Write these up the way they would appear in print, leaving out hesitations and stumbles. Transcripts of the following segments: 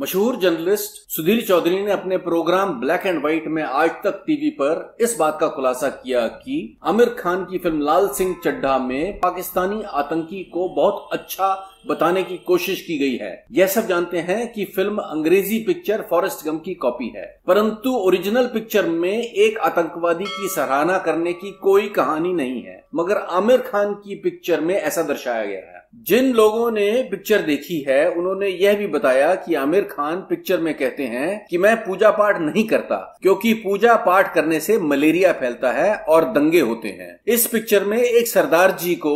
मशहूर जर्नलिस्ट सुधीर चौधरी ने अपने प्रोग्राम ब्लैक एंड व्हाइट में आज तक टीवी पर इस बात का खुलासा किया कि आमिर खान की फिल्म लाल सिंह चड्ढा में पाकिस्तानी आतंकी को बहुत अच्छा बताने की कोशिश की गई है। यह सब जानते हैं कि फिल्म अंग्रेजी पिक्चर फॉरेस्ट गंप की कॉपी है, परंतु ओरिजिनल पिक्चर में एक आतंकवादी की सराहना करने की कोई कहानी नहीं है, मगर आमिर खान की पिक्चर में ऐसा दर्शाया गया है। जिन लोगों ने पिक्चर देखी है उन्होंने यह भी बताया कि आमिर खान पिक्चर में कहते हैं कि मैं पूजा पाठ नहीं करता क्योंकि पूजा पाठ करने से मलेरिया फैलता है और दंगे होते हैं। इस पिक्चर में एक सरदार जी को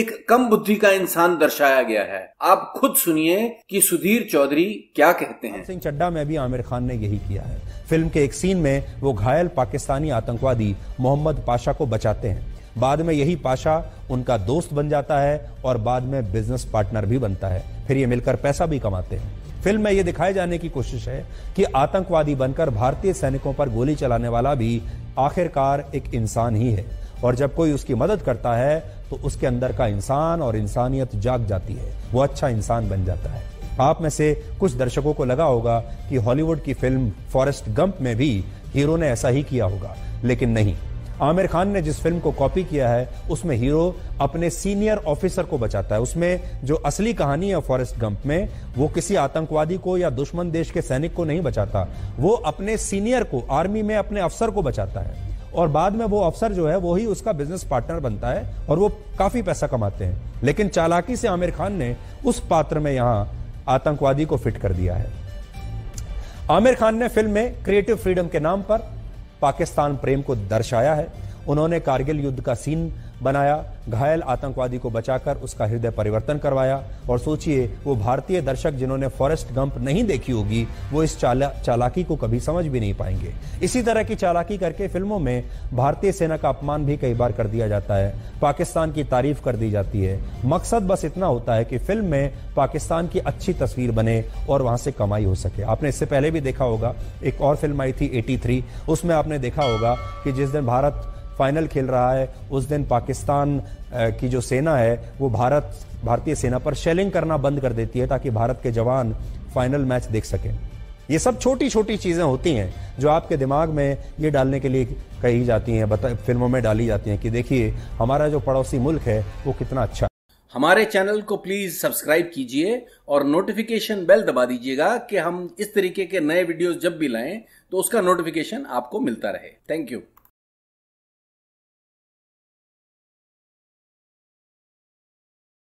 एक कम बुद्धि का इंसान दर्शाया गया है। आप खुद सुनिए कि सुधीर चौधरी क्या कहते हैं। सिंह चड्ढा में भी आमिर खान ने यही किया है। फिल्म के एक सीन में वो घायल पाकिस्तानी आतंकवादी मोहम्मद पाशा को बचाते हैं। बाद में यही पाशा उनका दोस्त बन जाता है और बाद में बिजनेस पार्टनर भी बनता है। फिर ये मिलकर पैसा भी कमाते हैं। फिल्म में ये दिखाए जाने की कोशिश है कि आतंकवादी बनकर भारतीय सैनिकों पर गोली चलाने वाला भी आखिरकार एक इंसान ही है, और जब कोई उसकी मदद करता है तो उसके अंदर का इंसान और इंसानियत जाग जाती है, वो अच्छा इंसान बन जाता है। आप में से कुछ दर्शकों को लगा होगा कि हॉलीवुड की फिल्म फॉरेस्ट गंप में भी हीरो ने ऐसा ही किया होगा, लेकिन नहीं। आमिर खान ने जिस फिल्म को कॉपी किया है उसमें हीरो अपने सीनियर ऑफिसर को बचाता है। उसमें जो असली कहानी है फॉरेस्ट गंप में, वो किसी आतंकवादी को या दुश्मन देश के सैनिक को नहीं बचाता, वो अपने सीनियर को, आर्मी में अपने अफसर को बचाता है, और बाद में वो अफसर जो है वो ही उसका बिजनेस पार्टनर बनता है और वो काफी पैसा कमाते हैं। लेकिन चालाकी से आमिर खान ने उस पात्र में यहाँ आतंकवादी को फिट कर दिया है। आमिर खान ने फिल्म में क्रिएटिव फ्रीडम के नाम पर पाकिस्तान प्रेम को दर्शाया है। उन्होंने कारगिल युद्ध का सीन बनाया, घायल आतंकवादी को बचाकर उसका हृदय परिवर्तन करवाया, और सोचिए वो भारतीय दर्शक जिन्होंने फॉरेस्ट गंप नहीं देखी होगी वो इस चालाकी को कभी समझ भी नहीं पाएंगे। इसी तरह की चालाकी करके फिल्मों में भारतीय सेना का अपमान भी कई बार कर दिया जाता है, पाकिस्तान की तारीफ कर दी जाती है। मकसद बस इतना होता है कि फिल्म में पाकिस्तान की अच्छी तस्वीर बने और वहां से कमाई हो सके। आपने इससे पहले भी देखा होगा, एक और फिल्म आई थी 83, उसमें आपने देखा होगा कि जिस दिन भारत फाइनल खेल रहा है उस दिन पाकिस्तान की जो सेना है वो भारतीय सेना पर शेलिंग करना बंद कर देती है ताकि भारत के जवान फाइनल मैच देख सकें। ये सब छोटी छोटी चीज़ें होती हैं जो आपके दिमाग में ये डालने के लिए कही जाती हैं, फिल्मों में डाली जाती हैं कि देखिए हमारा जो पड़ोसी मुल्क है वो कितना अच्छा है। हमारे चैनल को प्लीज सब्सक्राइब कीजिए और नोटिफिकेशन बेल दबा दीजिएगा कि हम इस तरीके के नए वीडियोज जब भी लाएं तो उसका नोटिफिकेशन आपको मिलता रहे। Thank you.